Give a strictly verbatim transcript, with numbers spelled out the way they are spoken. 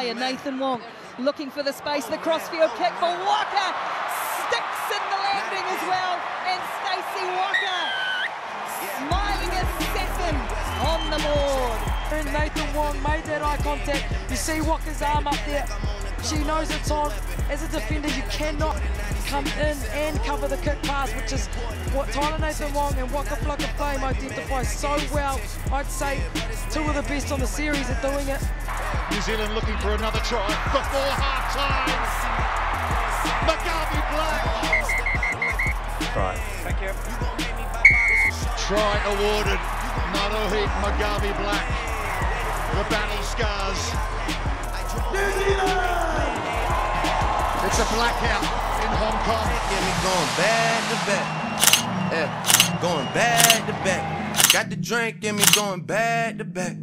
player Nathan Wong looking for the space, the crossfield kick for Walker, sticks in the landing as well, and Stacey Walker smiling assassin on the board. And Nathan Wong made that eye contact. You see Walker's arm up there, she knows it's on. As a defender, you cannot come in and cover the kick pass, which is what Tyler Nathan Wong and Waka Flocka Flame identify so well. I'd say two of the best on the series at doing it. New Zealand looking for another try before half-time. Mugabe Black. Right. Thank you. Try awarded. Manohi Mugabe Black. The battle scars. New Zealand! It's a blackout in Hong Kong. Yeah, going back to back. Yeah, going back to back. Got the drink in me, going back to back.